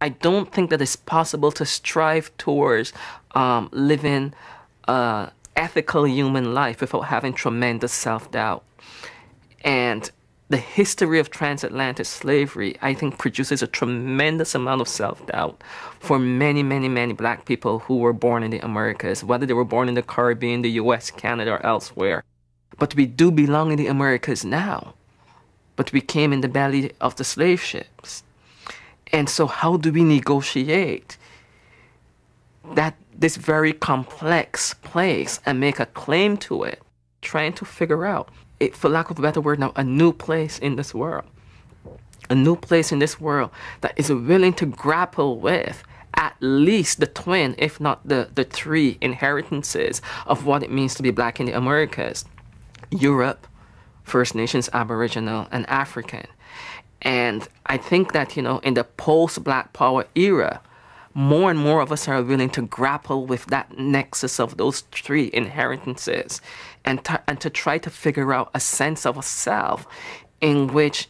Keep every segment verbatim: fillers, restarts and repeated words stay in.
I don't think that it's possible to strive towards um, living an ethical human life without having tremendous self-doubt. And the history of transatlantic slavery, I think, produces a tremendous amount of self-doubt for many, many, many black people who were born in the Americas, whether they were born in the Caribbean, the U S, Canada, or elsewhere. But we do belong in the Americas now. But we came in the belly of the slave ships. And so how do we negotiate that this very complex place and make a claim to it, trying to figure out, It, for lack of a better word now, a new place in this world. A new place in this world that is willing to grapple with at least the twin, if not the, the three inheritances of what it means to be black in the Americas. Europe, First Nations, Aboriginal, and African. And I think that, you know, in the post-Black Power era, more and more of us are willing to grapple with that nexus of those three inheritances and, and to try to figure out a sense of a self in which,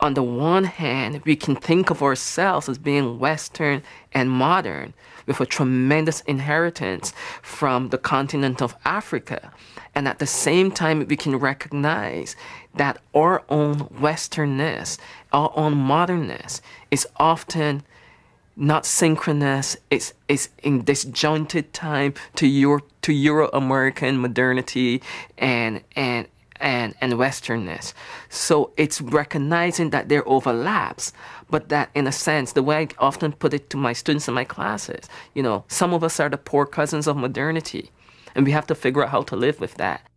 on the one hand, we can think of ourselves as being Western and modern with a tremendous inheritance from the continent of Africa. And at the same time, we can recognize that our own Westernness, our own modernness is often not synchronous, it's, it's in disjointed time to Euro, to Euro-American modernity and, and, and, and Westernness. So it's recognizing that there are overlaps, but that in a sense, the way I often put it to my students in my classes, you know, some of us are the poor cousins of modernity, and we have to figure out how to live with that.